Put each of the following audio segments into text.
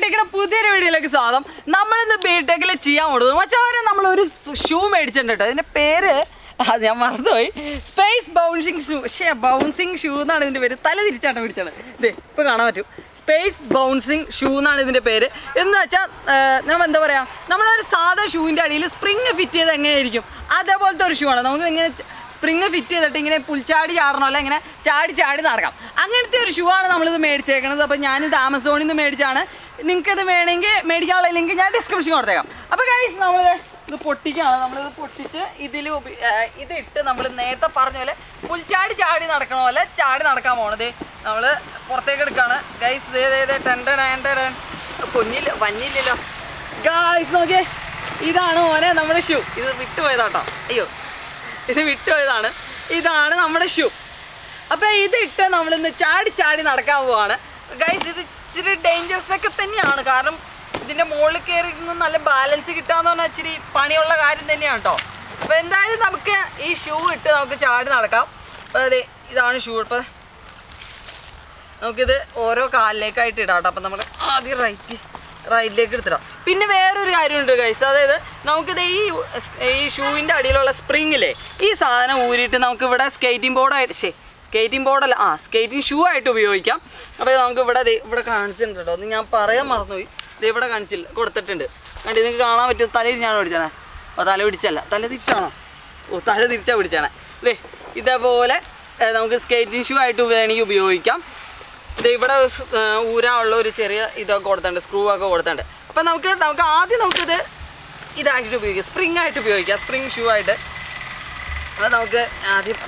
Space Bouncing Shoe. Bouncing Shoe Space Bouncing Shoe. Spring fit that thing in a pulchadi arnolangana, charge nargam. Angan theory shoe on the maid checkers up and the Amazon in the maid channel, Ninka the maiding, media link in a description or guys, the Portigana, the Porticha, Idilo, Idit, number Nata Parnole, Pulchadi Chadi Narcanola, Chadi Narcamone, the Portega Gana, guys, they tender and punil, vanilla. Guys, okay, Idano, number shoe is a victory. This is our shoe. Now, this is our shoe. Guys, this is a dangerous second. This is a mold carrying balance. This is a shoe. This shoe. Now, this shoe is a spring. This is a skating board. Skating board is a skating shoe. I will show you this. This is a spring shoe. Right hand. Correct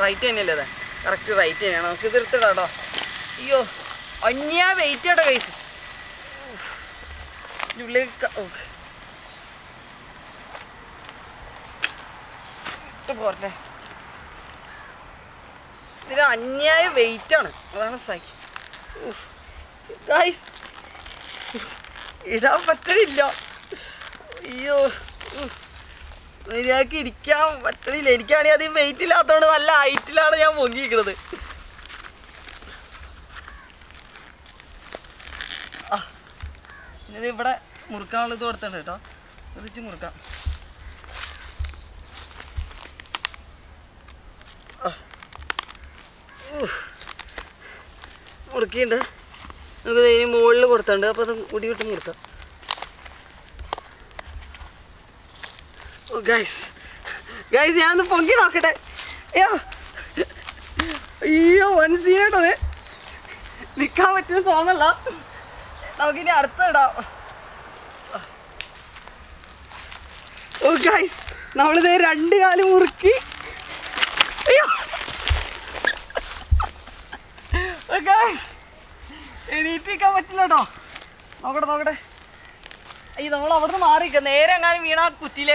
right hand. Yo, anya weighted guys. You like to board. There are anya weighted. Guys, it's a material. Yo. I can't wait till I don't lie till I am hungry. Ah, never Murka door the letter. The Chimurka. Ah, Murkinda. Look at any more over thunder, but would you to Murka? Oh, guys, I am the funky rocket. Yeah, you one scene at all. The comet is on the lap. Oh, guys, now they run the Alimurki. Oh, guys, anything of a lot of. I don't know what I'm doing. I don't know what I'm doing. Ayo,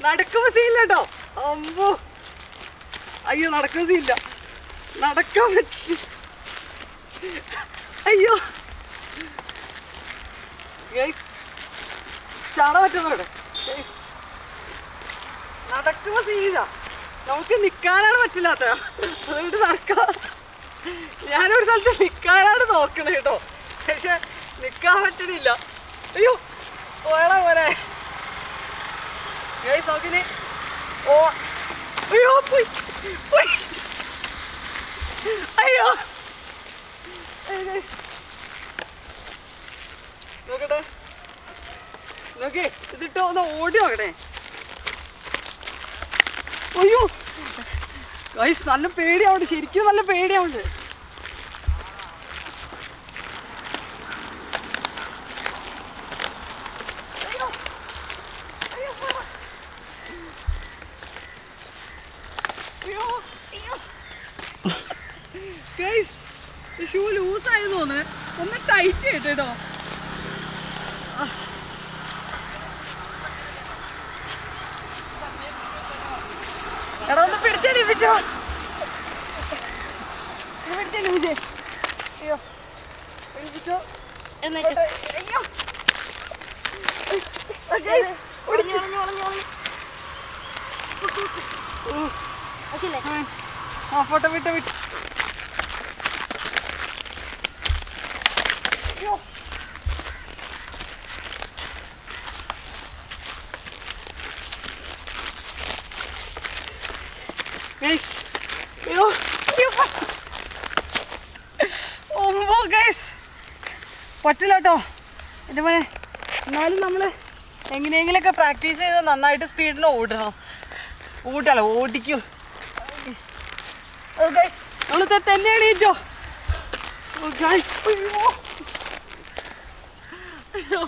not a cousin, not a comet. Ayo, guys, Chana, guys, not a cousin. Now, can the car out of Tilata? The car out of the Okanito. The car at Tililla. You, whatever. Guys, how can it? Oh, we hope. Wait! Ayo! Look at that. Look at this. Oh, guys, it's not a paid out. It's not a paid out. Guys, the shoe is loose. It's tight. Guys, yo, yo, oh guys, patilla to. Ide mane, naalu nammal enginengilekka practice cheytha nannayittu speed la oodana. Oodala, oodikku. Oh guys, nammal thenne editto. Oh guys, ayyo. Ayyo.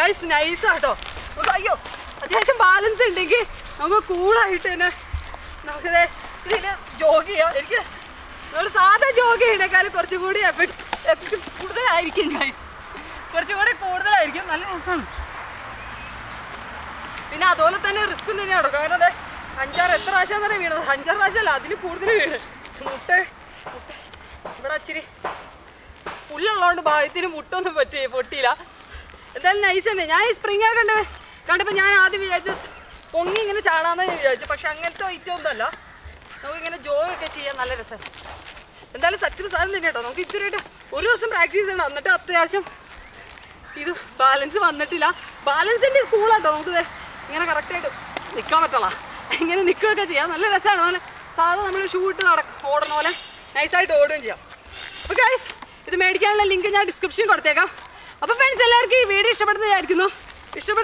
Guys, nice ato. Ayo, adhyasham balance undenge namu cool aayittu ne namakku idile jog cheya irikku namu saada jog cheynekal korchu koodi effect kudal aayirikkum guys korchu koodi kudal aayirikkum nalla rasam pinna adole thane risk thane adu kaarana ade anjar etra rasha thane veedu anjar rasha alla adile kudal veedu mutte ibada achiri pullallodu baayathinu muttonnu patte pottilla. Then nice and I spring again. Can't be another villages. Ponging in a child on the village, but Shanganto, it told the law. Now we're going to joke at the other lesson. And that is such a sudden letter. Don't get rid of some practice and on the top. They ask him balance on the tilla. Balance in his pool and don't they? You're going to correct it. Nicomatala. I'm going to Nicola and let us on. Father, I'm going to shoot a lot of order. Nice, I told you. Guys, the medical link in the description. Friends, if you like this video, like this video,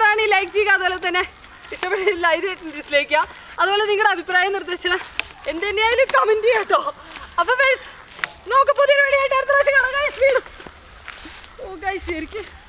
like this video, comment. Guys,